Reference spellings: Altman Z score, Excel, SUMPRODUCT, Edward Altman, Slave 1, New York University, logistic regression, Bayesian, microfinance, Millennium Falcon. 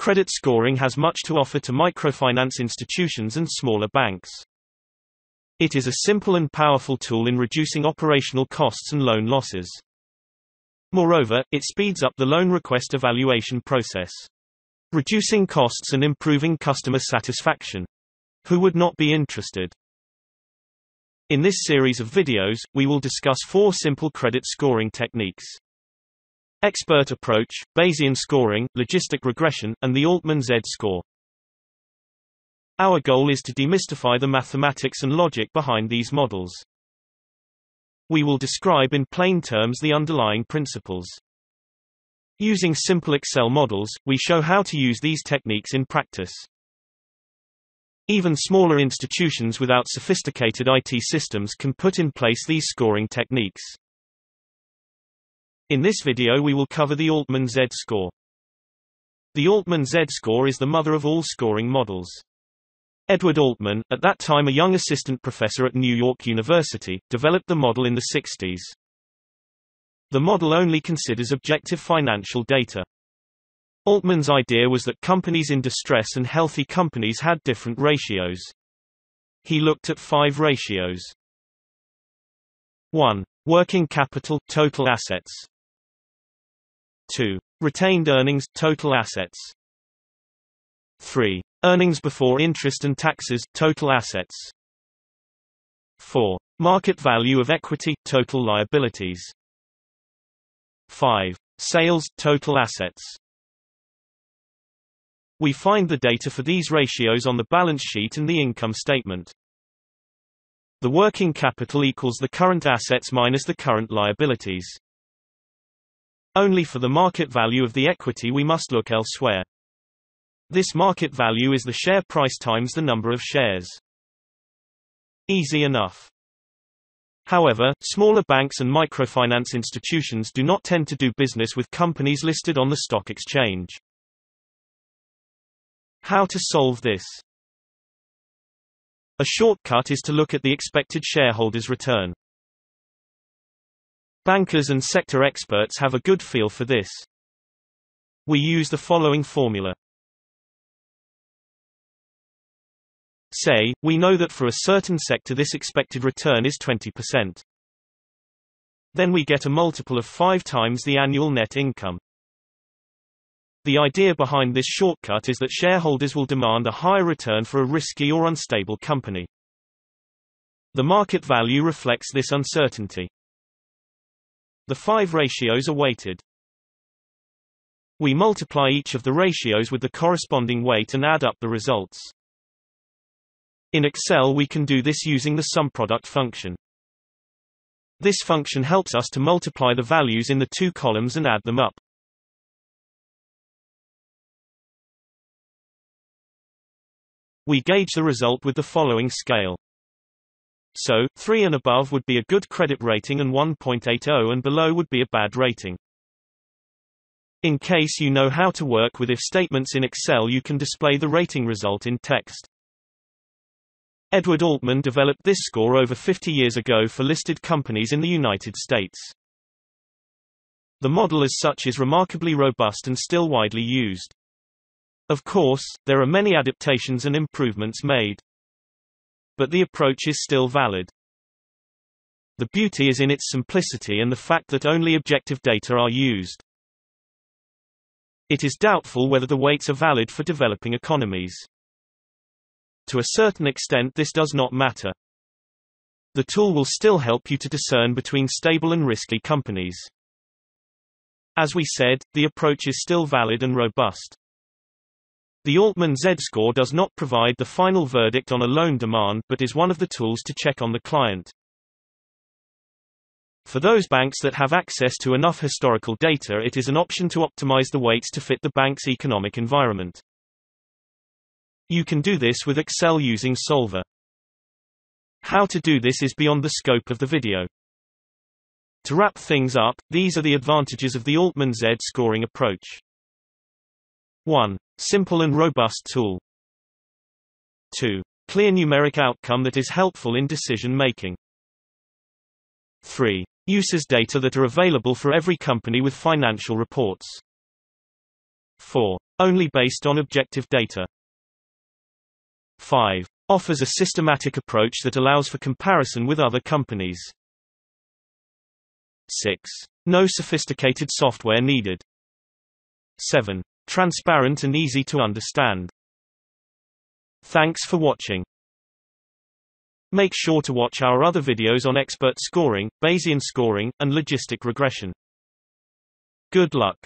Credit scoring has much to offer to microfinance institutions and smaller banks. It is a simple and powerful tool in reducing operational costs and loan losses. Moreover, it speeds up the loan request evaluation process, reducing costs and improving customer satisfaction. Who would not be interested? In this series of videos, we will discuss four simple credit scoring techniques: expert approach, Bayesian scoring, logistic regression, and the Altman Z score. Our goal is to demystify the mathematics and logic behind these models. We will describe in plain terms the underlying principles. Using simple Excel models, we show how to use these techniques in practice. Even smaller institutions without sophisticated IT systems can put in place these scoring techniques. In this video, we will cover the Altman Z score. The Altman Z score is the mother of all scoring models. Edward Altman, at that time a young assistant professor at New York University, developed the model in the 1960s. The model only considers objective financial data. Altman's idea was that companies in distress and healthy companies had different ratios. He looked at 5 ratios. 1. Working capital, total assets. 2. Retained earnings, total assets. 3. Earnings before interest and taxes, total assets. 4. Market value of equity, total liabilities. 5. Sales, total assets. We find the data for these ratios on the balance sheet and the income statement. The working capital equals the current assets minus the current liabilities. Only for the market value of the equity we must look elsewhere. This market value is the share price times the number of shares. Easy enough. However, smaller banks and microfinance institutions do not tend to do business with companies listed on the stock exchange. How to solve this? A shortcut is to look at the expected shareholders' return. Bankers and sector experts have a good feel for this. We use the following formula. Say, we know that for a certain sector this expected return is 20%. Then we get a multiple of 5 times the annual net income. The idea behind this shortcut is that shareholders will demand a higher return for a risky or unstable company. The market value reflects this uncertainty. The 5 ratios are weighted. We multiply each of the ratios with the corresponding weight and add up the results. In Excel, we can do this using the SUMPRODUCT function. This function helps us to multiply the values in the 2 columns and add them up. We gauge the result with the following scale. So, 3 and above would be a good credit rating and 1.80 and below would be a bad rating. In case you know how to work with if statements in Excel, you can display the rating result in text. Edward Altman developed this score over 50 years ago for listed companies in the United States. The model as such is remarkably robust and still widely used. Of course, there are many adaptations and improvements made, but the approach is still valid. The beauty is in its simplicity and the fact that only objective data are used. It is doubtful whether the weights are valid for developing economies. To a certain extent, this does not matter. The tool will still help you to discern between stable and risky companies. As we said, the approach is still valid and robust. The Altman Z score does not provide the final verdict on a loan demand, but is one of the tools to check on the client. For those banks that have access to enough historical data, it is an option to optimize the weights to fit the bank's economic environment. You can do this with Excel using Solver. How to do this is beyond the scope of the video. To wrap things up, these are the advantages of the Altman Z scoring approach. 1. Simple and robust tool. 2. Clear numeric outcome that is helpful in decision making. 3. Uses data that are available for every company with financial reports. 4. only based on objective data. 5. Offers a systematic approach that allows for comparison with other companies. 6. No sophisticated software needed. 7. Transparent and easy to understand. Thanks for watching. Make sure to watch our other videos on expert scoring, Bayesian scoring, and logistic regression. Good luck.